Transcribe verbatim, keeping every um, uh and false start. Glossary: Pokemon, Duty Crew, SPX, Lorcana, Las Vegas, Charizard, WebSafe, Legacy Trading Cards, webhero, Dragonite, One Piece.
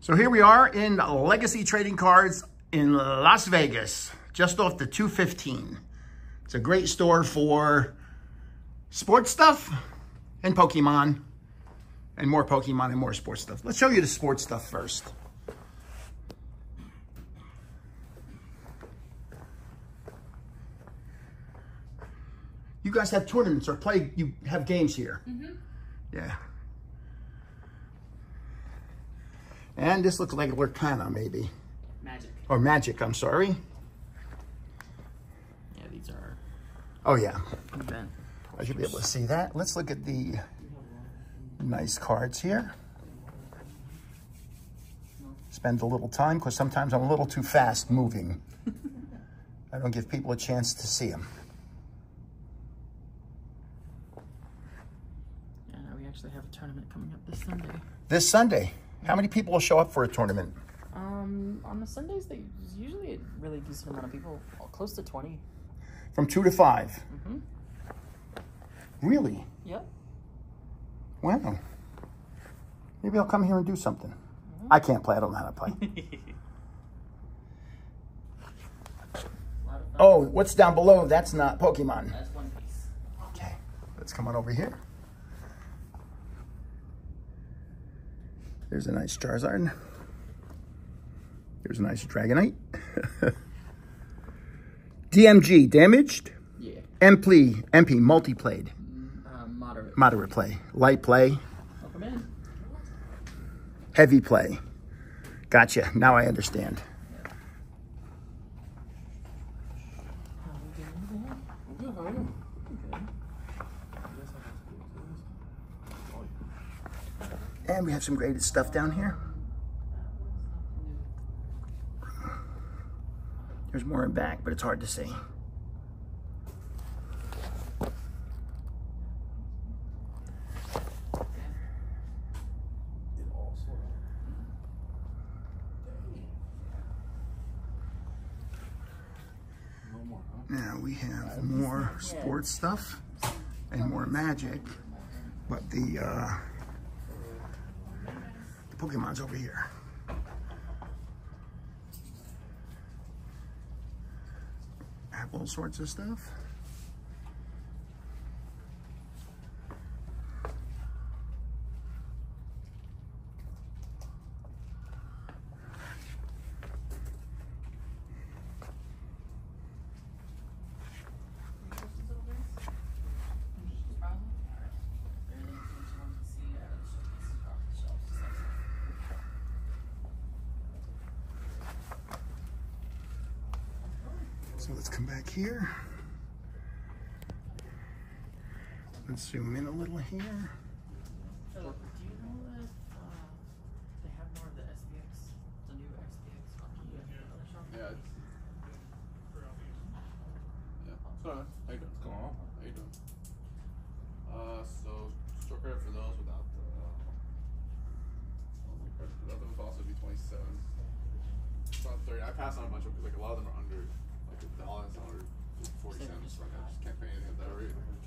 So here we are in Legacy Trading Cards in Las Vegas, just off the two fifteen. It's a great store for sports stuff and Pokemon, and more Pokemon and more sports stuff. Let's show you the sports stuff first. You guys have tournaments or play, you have games here. Mm-hmm. Yeah. And this looks like Lorcana, maybe. Magic. Or Magic, I'm sorry. Yeah, these are... Oh, yeah. Event. I should be able to see that. Let's look at the nice cards here. Spend a little time, because sometimes I'm a little too fast moving. I don't give people a chance to see them. Yeah, we actually have a tournament coming up this Sunday. This Sunday? How many people will show up for a tournament? Um, on the Sundays, there's usually a really decent amount of people, close to twenty. From two to five? Mm-hmm. Really? Yep. Wow. Maybe I'll come here and do something. Mm-hmm. I can't play. I don't know how to play. Oh, what's down below? That's not Pokemon. That's One Piece. Okay. Let's come on over here. There's a nice Charizard. There's a nice Dragonite. D M G, damaged? Yeah. M P, M P, multi-played. Uh, moderate. Moderate play. Light play. Welcome in. Heavy play. Gotcha. Now I understand. Yeah. How are we doing there? I'm good. How are you? And we have some graded stuff down here. There's more in back, but it's hard to see. Now we have more sports stuff and more Magic, but the uh, Pokemon's over here. Have all sorts of stuff. So let's come back here. Let's zoom in a little here. So, do you know if uh, they have more of the S P X, the new S P X on the other shop? Yeah. Yeah. So, how you doing? Come on. How you doing? Uh, so, store credit for those without the uh, without them would also be twenty-seven. It's not thirty. I passed on a bunch of because like a lot of them are under. The dollar is one hundred forty cents, so I just can't pay anything at that rate.